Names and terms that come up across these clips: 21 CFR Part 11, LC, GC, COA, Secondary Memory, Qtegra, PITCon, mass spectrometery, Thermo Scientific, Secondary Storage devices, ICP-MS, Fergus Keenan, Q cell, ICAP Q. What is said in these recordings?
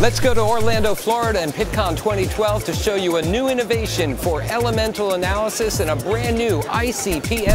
Let's go to Orlando, Florida and PITCon 2012 to show you a new innovation for elemental analysis and a brand new ICP-MS.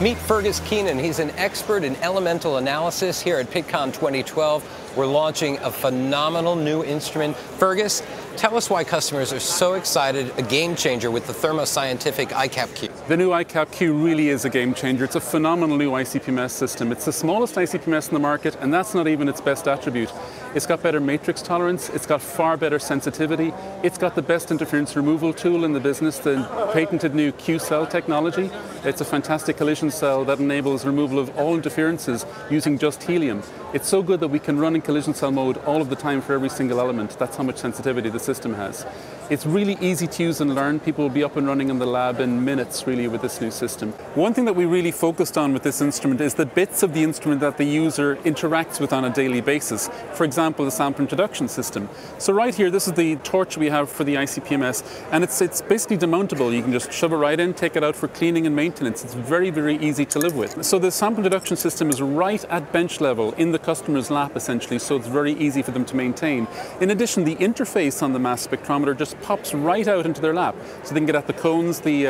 Meet Fergus Keenan. He's an expert in elemental analysis here at PITCon 2012. We're launching a phenomenal new instrument. Fergus, tell us why customers are so excited, a game changer with the Thermo Scientific ICAP Q. The new ICAP Q really is a game changer. It's a phenomenal new ICP-MS system. It's the smallest ICP-MS in the market, and that's not even its best attribute. It's got better matrix tolerance, it's got far better sensitivity, it's got the best interference removal tool in the business, the patented new Q cell technology. It's a fantastic collision cell that enables removal of all interferences using just helium. It's so good that we can run in collision cell mode all of the time for every single element. That's how much sensitivity the system has. It's really easy to use and learn. People will be up and running in the lab in minutes, really, with this new system. One thing that we really focused on with this instrument is the bits of the instrument that the user interacts with on a daily basis. For example, the sample introduction system. So right here, this is the torch we have for the ICP-MS, and it's basically demountable. You can just shove it right in, take it out for cleaning and maintenance. It's very, very easy to live with. So the sample introduction system is right at bench level in the customer's lap, essentially, so it's very easy for them to maintain. In addition, the interface on the mass spectrometer just pops right out into their lap, so they can get at the cones, the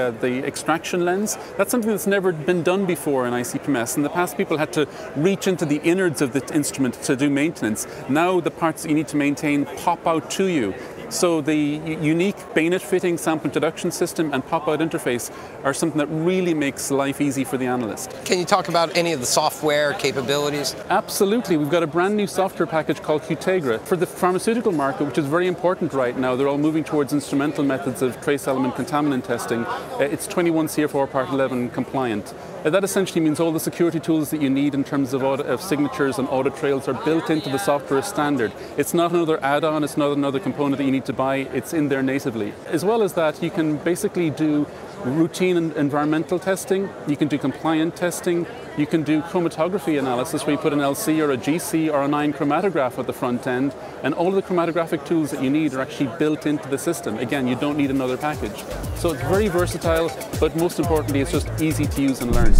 extraction lens. That's something that's never been done before in ICP-MS. In the past, people had to reach into the innards of the instrument to do maintenance. Now the parts that you need to maintain pop out to you. So the unique bayonet fitting sample introduction system and pop-out interface are something that really makes life easy for the analyst. Can you talk about any of the software capabilities? Absolutely. We've got a brand new software package called Qtegra for the pharmaceutical market, which is very important right now. They're all moving towards instrumental methods of trace element contaminant testing. It's 21 CFR Part 11 compliant. That essentially means all the security tools that you need in terms of signatures and audit trails are built into the software standard. It's not another add-on, it's not another component that you need to buy, it's in there natively. As well as that, you can basically do routine and environmental testing, you can do compliant testing, you can do chromatography analysis where you put an LC or a GC or an ion chromatograph at the front end, and all of the chromatographic tools that you need are actually built into the system. Again, you don't need another package. So it's very versatile, but most importantly, it's just easy to use and learn.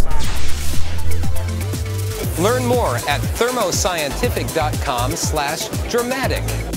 Learn more at thermoscientific.com/dramatic.